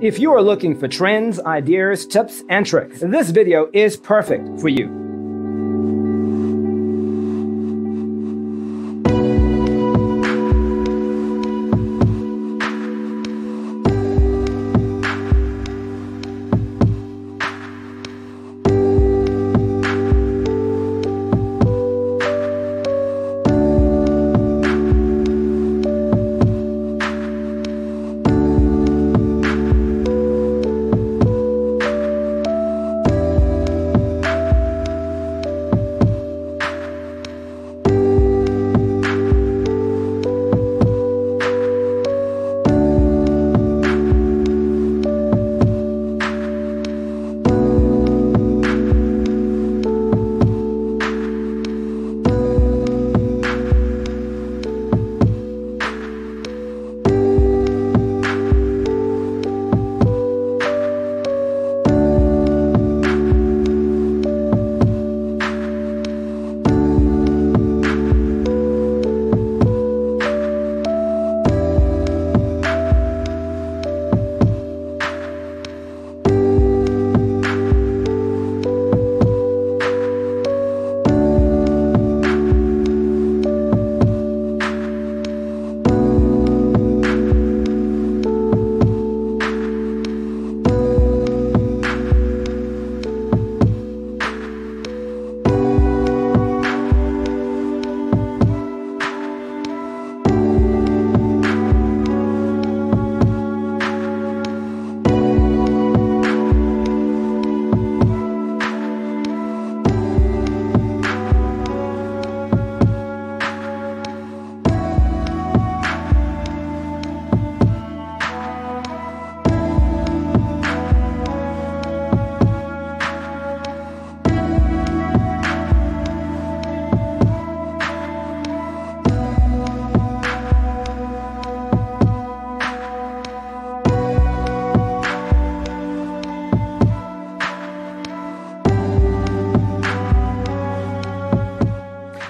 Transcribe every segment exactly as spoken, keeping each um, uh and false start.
If you are looking for trends, ideas, tips, and tricks, this video is perfect for you.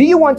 Do you want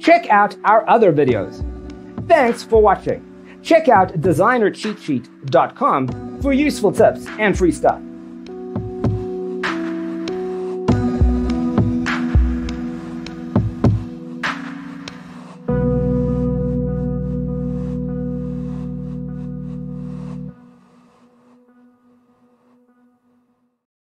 Check out our other videos. Thanks for watching. Check out designer cheat sheet dot com for useful tips and free stuff.